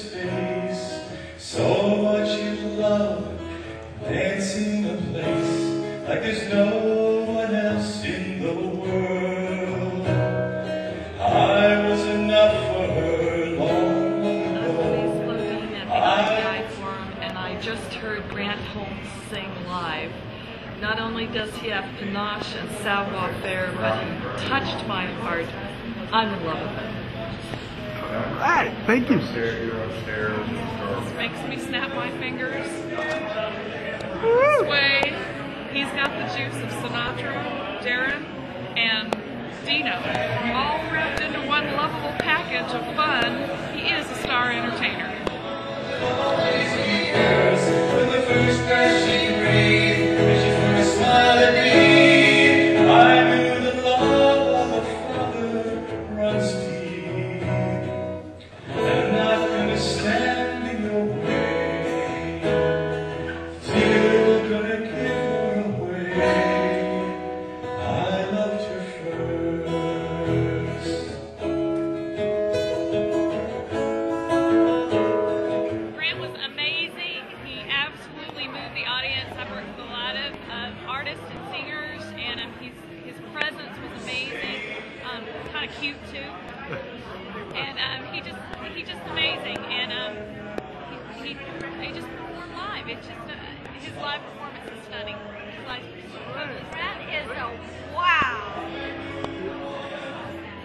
space, so much you love, dancing a place like there's no one else in the world. I was enough for her long ago. I died for him, and I just heard Grant Holmes sing live. Not only does he have panache and savoir faire, but he touched my heart. I'm in love with him. All right, thank you. This makes me snap my fingers. This way, he's got the juice of Sinatra, Darren, and Dino, all wrapped into one lovable package of fun. He is a star entertainer. Cute too, and he just amazing, and he just performed live. It's just his live performance is stunning. His live performance. That is a wow.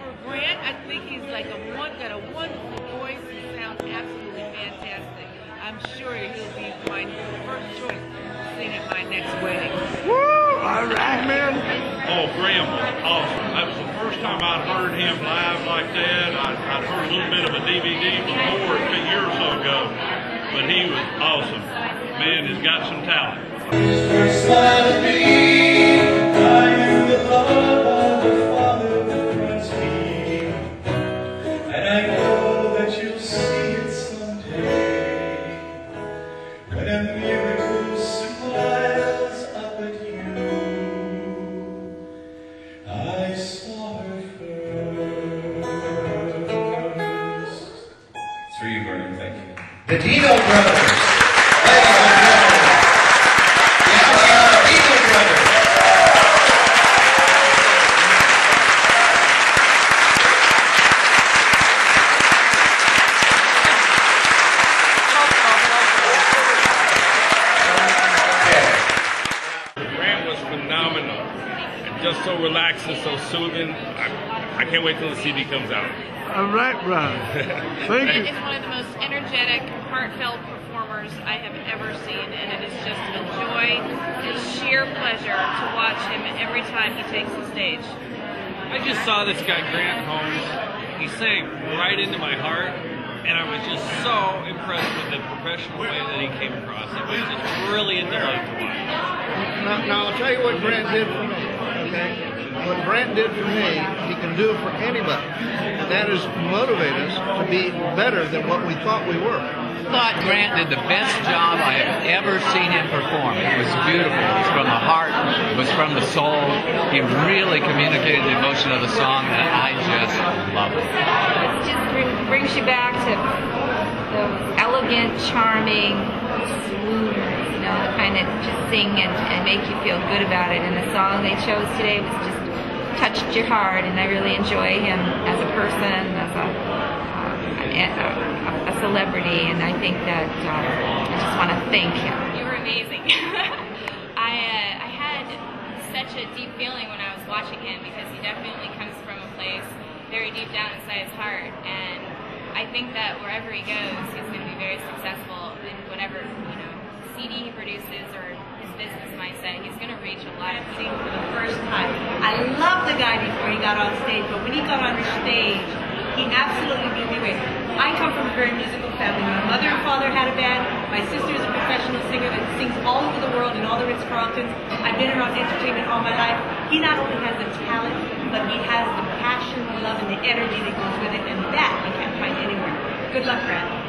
For Grant, I think he's like got a wonderful voice. He sounds absolutely fantastic. I'm sure he'll be my first choice to sing at my next wedding. Woo! All right, man. Oh, Graham was awesome. That was first time I'd heard him live like that. I'd heard a little bit of a DVD before, a few years ago, but he was awesome. Man, he's got some talent. Thank you. The Dino Brothers. Ladies and gentlemen. Yes, we are the Dino Brothers. The Grant was phenomenal. And just so relaxed and so soothing. I can't wait till the CD comes out. All right, Ron. Thank you. Grant is one of the most energetic, heartfelt performers I have ever seen, and it is just a joy and sheer pleasure to watch him every time he takes the stage. I just saw this guy, Grant Holmes. He sang right into my heart, and I was just so impressed with the professional way that he came across. It was just really a delight to watch. Now, I'll tell you what Grant did for me, okay? What Grant did for me, he can do it for anybody. That is motivate us to be better than what we thought we were. I thought Grant did the best job I have ever seen him perform. It was beautiful. It was from the heart. It was from the soul. He really communicated the emotion of the song, and I just love it. It just brings you back to the elegant, charming swooners, you know, the kind that just sing and make you feel good about it. And the song they chose today was just touched your heart, and I really enjoy him as a person, as a celebrity, and I think that I just want to thank him. You were amazing. I had such a deep feeling when I was watching him, because he definitely comes from a place very deep down inside his heart, and I think that wherever he goes, he's going to be very successful in whatever, you know, CD he produces or his business mindset. He's going to reach a lot of people for the first time. I loved the guy before he got on stage, but when he got on stage, he absolutely blew me away. I come from a very musical family. My mother and father had a band. My sister is a professional singer that sings all over the world in all the Ritz-Carltons. I've been around entertainment all my life. He not only has the talent, but he has the passion, the love, and the energy that goes with it, and that I can't find anywhere. Good luck, Grant.